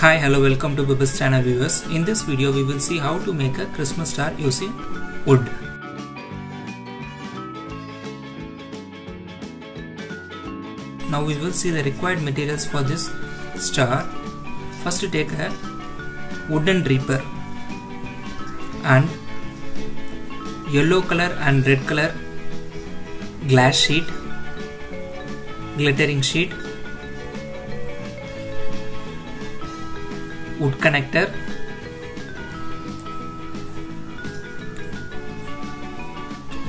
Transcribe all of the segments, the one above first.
Hi, hello, welcome to Pebbles channel viewers. In this video we will see how to make a Christmas star using wood. Now we will see the required materials for this star. First take a wooden reaper and yellow color and red color glass sheet, glittering sheet, wood connector,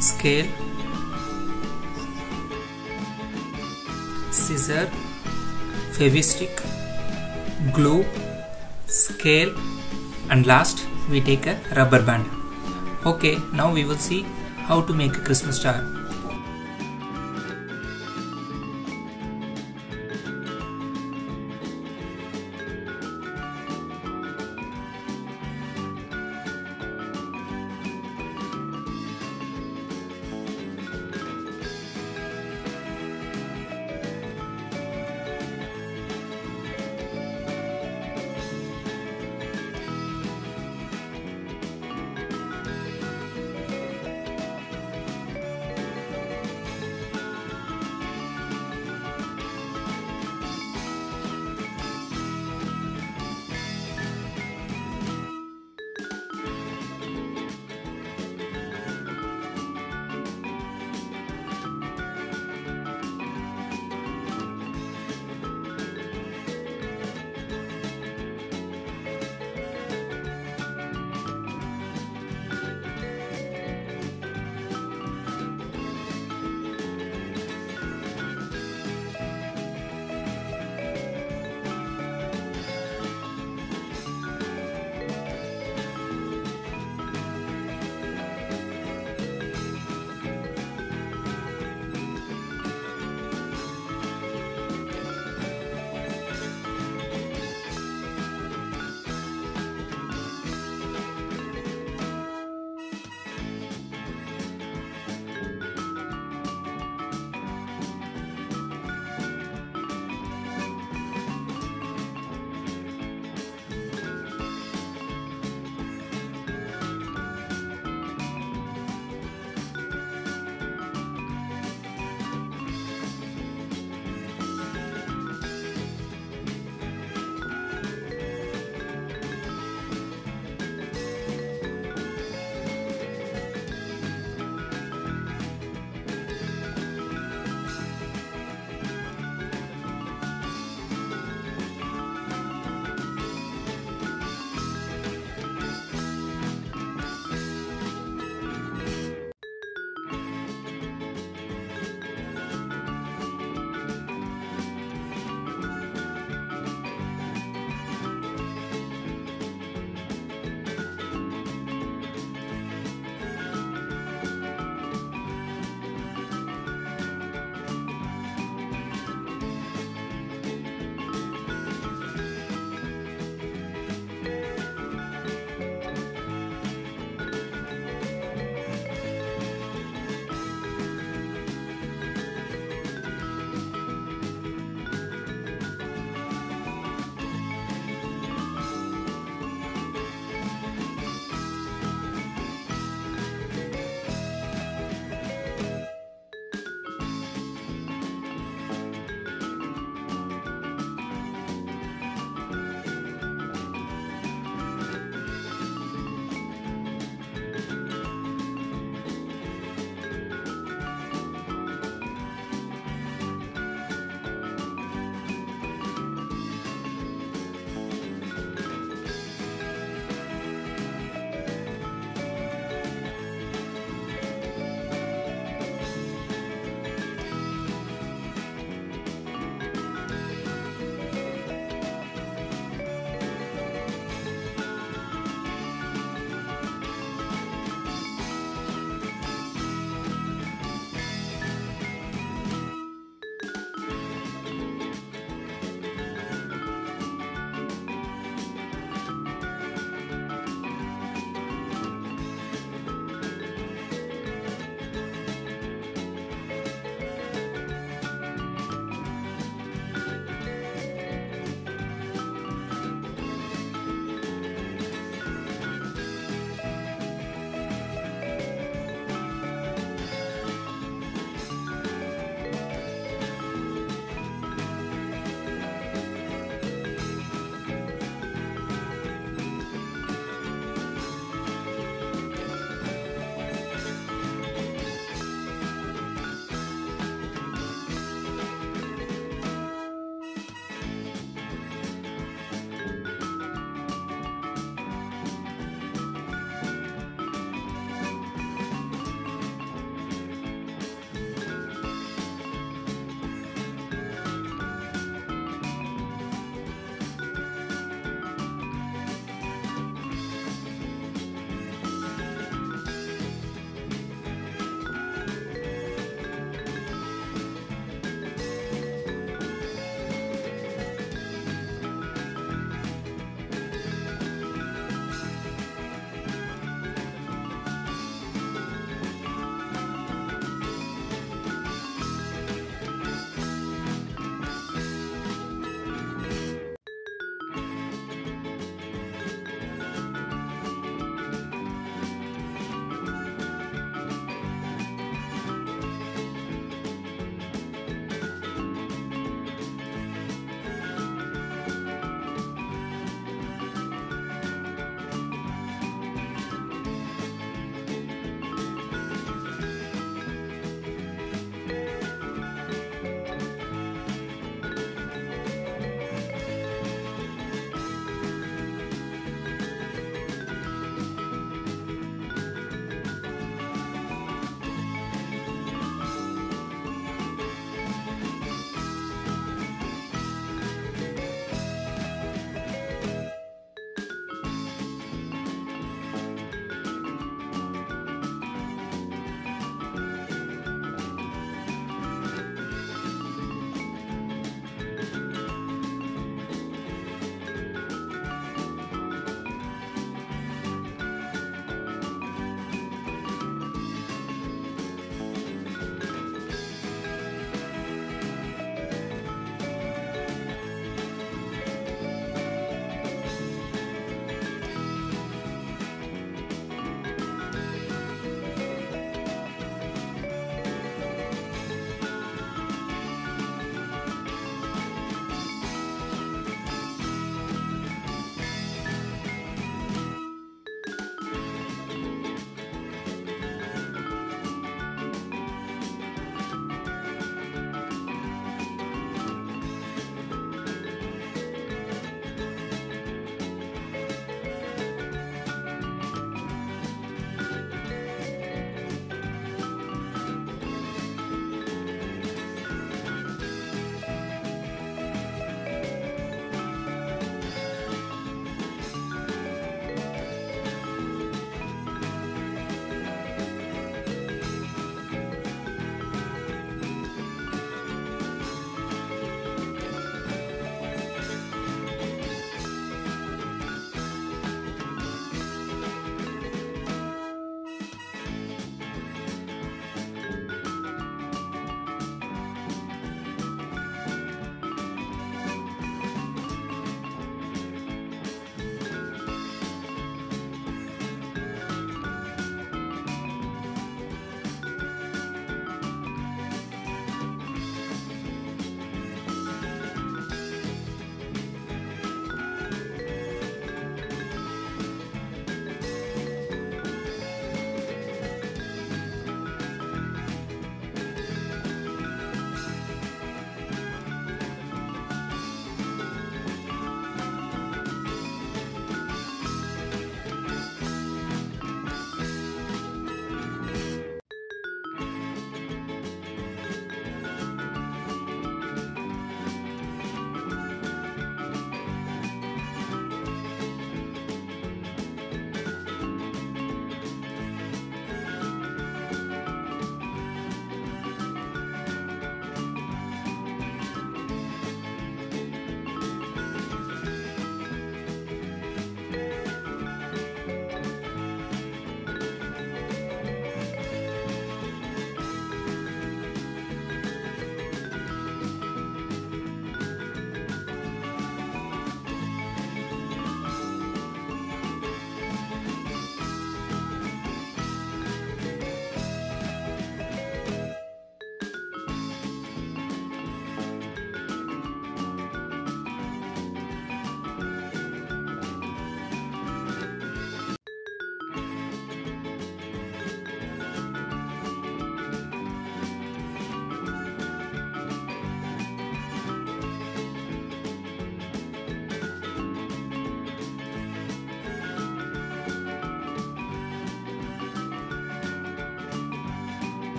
scale, scissor, Fevistick, glue, scale, and last we take a rubber band. Okay, now we will see how to make a Christmas star.